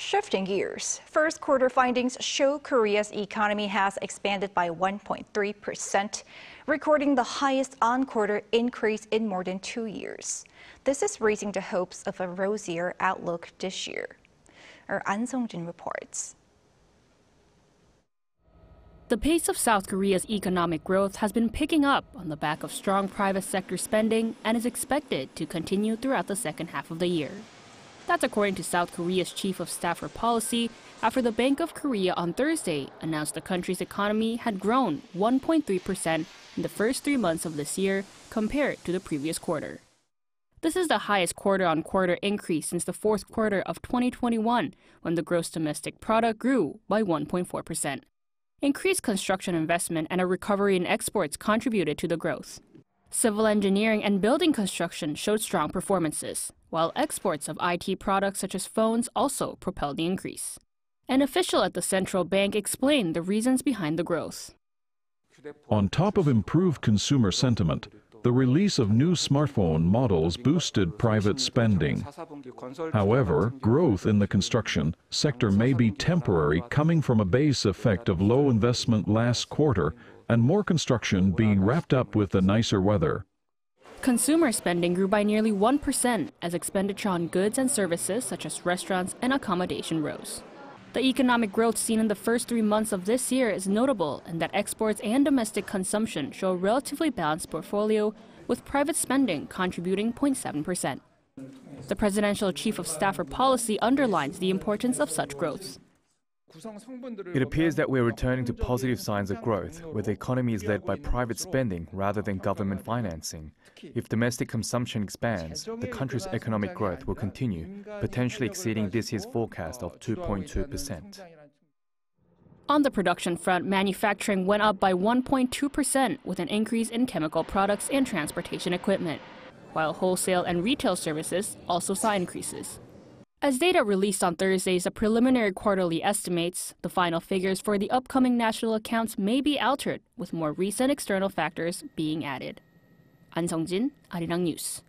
Shifting gears, first quarter findings show Korea's economy has expanded by 1.3%, recording the highest on-quarter increase in more than 2 years. This is raising the hopes of a rosier outlook this year. Our Ahn Sung-jin reports. The pace of South Korea's economic growth has been picking up on the back of strong private sector spending and is expected to continue throughout the second half of the year. That's according to South Korea's chief of staff for policy after the Bank of Korea on Thursday announced the country's economy had grown 1.3% in the first 3 months of this year compared to the previous quarter. This is the highest quarter-on-quarter increase since the fourth quarter of 2021, when the gross domestic product grew by 1.4%. Increased construction investment and a recovery in exports contributed to the growth. Civil engineering and building construction showed strong performances, while exports of IT products such as phones also propelled the increase. An official at the central bank explained the reasons behind the growth. On top of improved consumer sentiment, the release of new smartphone models boosted private spending. However, growth in the construction sector may be temporary, coming from a base effect of low investment last quarter and more construction being wrapped up with the nicer weather. Consumer spending grew by nearly 1% as expenditure on goods and services such as restaurants and accommodation rose. The economic growth seen in the first 3 months of this year is notable in that exports and domestic consumption show a relatively balanced portfolio, with private spending contributing 0.7%. The presidential chief of staff for policy underlines the importance of such growth. It appears that we're returning to positive signs of growth, where the economy is led by private spending rather than government financing. If domestic consumption expands, the country's economic growth will continue, potentially exceeding this year's forecast of 2.2%. On the production front, manufacturing went up by 1.2% with an increase in chemical products and transportation equipment, while wholesale and retail services also saw increases. As data released on Thursday's preliminary quarterly estimates, the final figures for the upcoming national accounts may be altered, with more recent external factors being added. Ahn Sung-jin, Arirang News.